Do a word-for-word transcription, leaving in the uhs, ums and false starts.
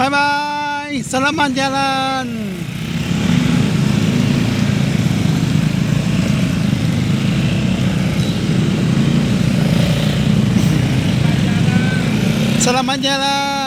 Bye-bye. Selamat jalan. Selamat jalan.